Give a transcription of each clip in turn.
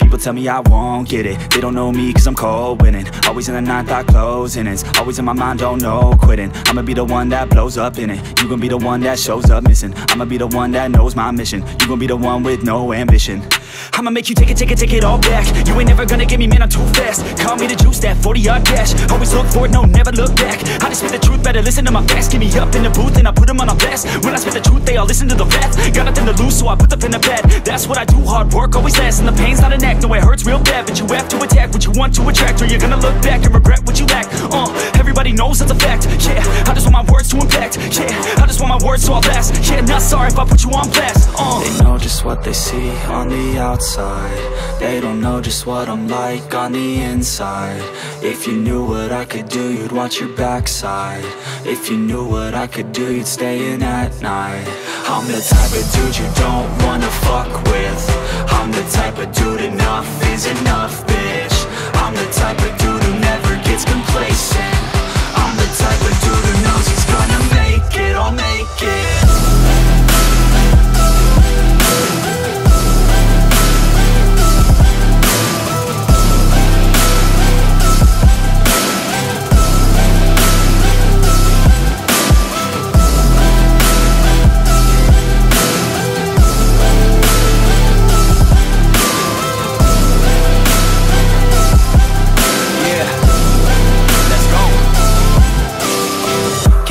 People tell me I won't get it. They don't know me cause I'm cold winning. Always in the ninth, I closing it. Always in my mind, don't know quitting. I'ma be the one that blows up in it. You gon' be the one that shows up missing. I'ma be the one that knows my mission. You gon' be the one with no ambition. I'ma make you take it, take it, take it all back. You ain't never gonna get me, man, I'm too fast. Call me the juice, that 40-yard dash. Always look forward, no, never look back. I just spit the truth, better listen to my facts. Get me up in the booth and I put them on a blast. When I spit the truth, they all listen to the facts. Got nothing to lose, so I put the pen to bed. That's what I do, hard work always lasts. And the pain's not an act. No, it hurts real bad, but you have to attack what you want to attract, or you're gonna look back and regret what you lack. Everybody knows that's a fact. Yeah, I just want my words to impact. Yeah, I just want my words to all last. Yeah, not sorry if I put you on blast. They know just what they see on the outside. They don't know just what I'm like on the inside. If you knew what I could do, you'd watch your backside. If you knew what I could do, you'd stay in at night. I'm the type of dude you don't wanna fuck with. I'm the type of dude enough is enough, bitch. I'm the type of dude who never gets complacent. I'm the type of dude who knows he's gonna make it, I'll make it.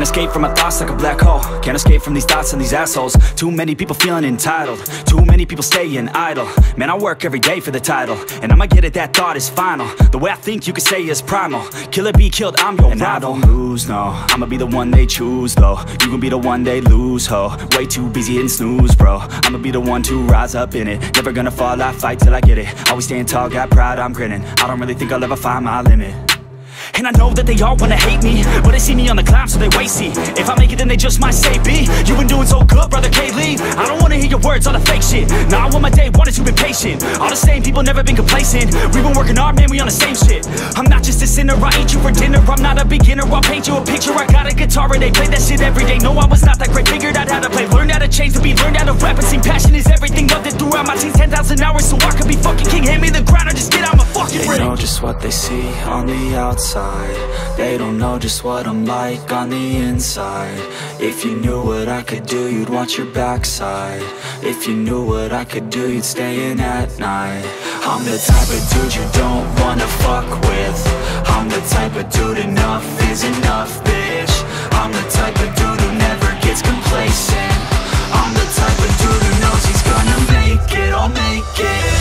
Escape from my thoughts like a black hole. Can't escape from these thoughts and these assholes. Too many people feeling entitled. Too many people staying idle. Man, I work every day for the title, and I'ma get it, that thought is final. The way I think you could say is primal. Killer be killed, I'm your and rival. I don't lose, no, I'ma be the one they choose, though. You can be the one they lose, ho. Way too busy hitting snooze, bro. I'ma be the one to rise up in it. Never gonna fall, I fight till I get it. Always stand tall, got pride, I'm grinning. I don't really think I'll ever find my limit. And I know that they all wanna hate me, but they see me on the climb, so they wait, see. If I make it, then they just might say, B, you been doing so good, brother K. Lee. I don't wanna hear your words, all the fake shit. Nah, I want my day, wanted to be patient. All the same people, never been complacent. We been working hard, man, we on the same shit. I'm not just a sinner, I eat you for dinner. I'm not a beginner, I'll paint you a picture. I got a guitar and they play that shit every day. No, I was not that great, figured out how to play. Learned how to change to be, learned how to rap and sing. Passion is everything, loved it throughout my teens. 10,000 hours, so I could be fucking king. Hand me the grind, or just get out my fucking ring. They know just what they see on the outside. They don't know just what I'm like on the inside. If you knew what I could do, you'd watch your backside. If you knew what I could do, you'd stay in at night. I'm the type of dude you don't wanna fuck with. I'm the type of dude enough is enough, bitch. I'm the type of dude who never gets complacent. I'm the type of dude who knows he's gonna make it, I'll make it.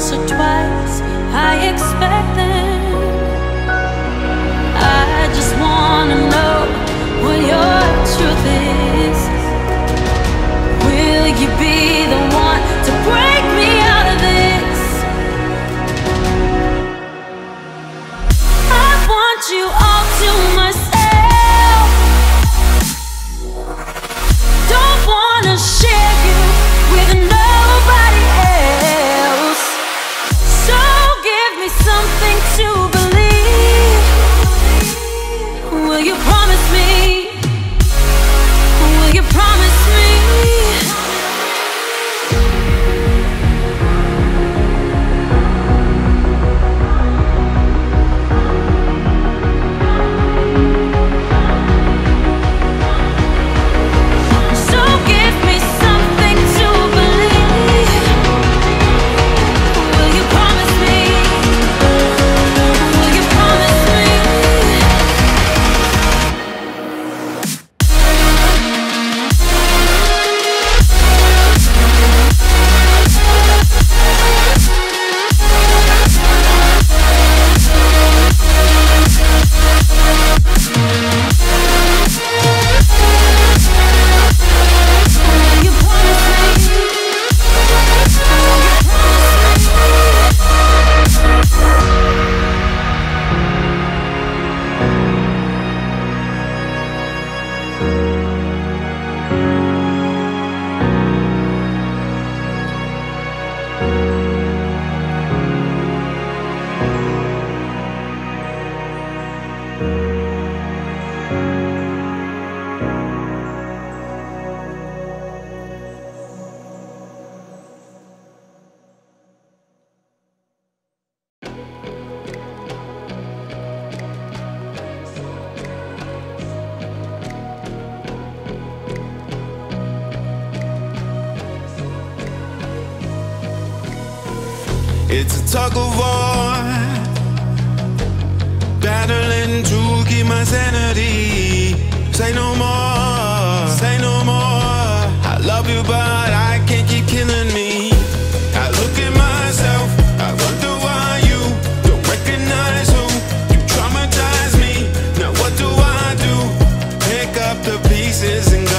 so twice I expect them. I just wanna know what your truth is. Will you be the one to break me out of this? I want you all to myself. Don't wanna share you with nobody else. So give me something to believe. Will you promise me? Will you promise me? It's a tug of war, battling to keep my sanity. Say no more, say no more. I love you, but I can't keep killing me. I look at myself, I wonder why you don't recognize who you traumatize me. Now what do I do? Pick up the pieces and go.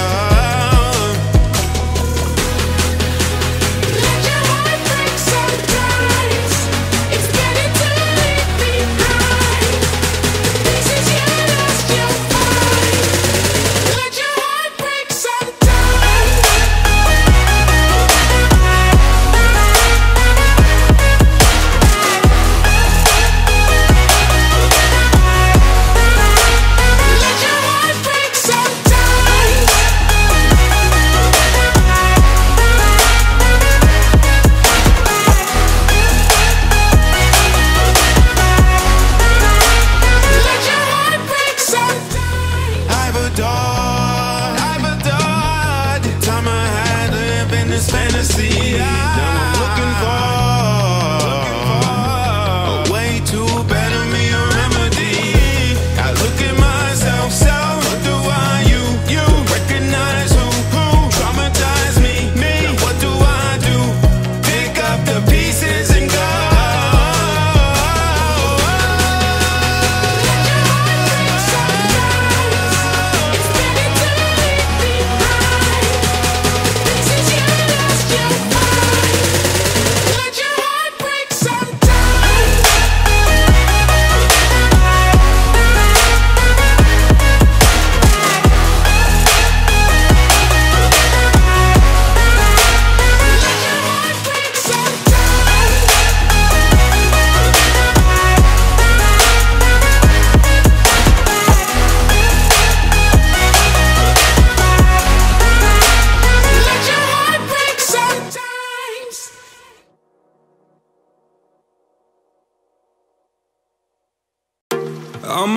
I'm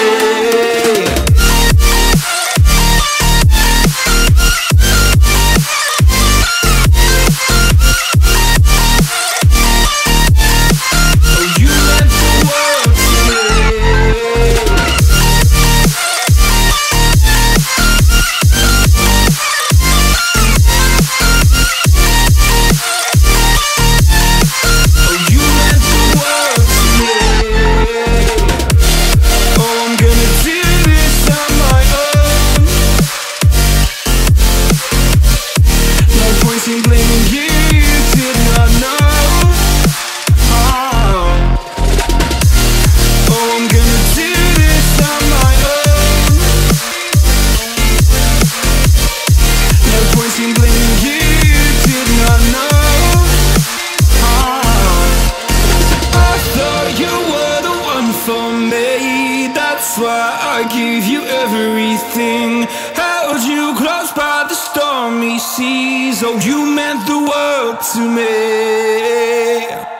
Oh, you meant the world to me.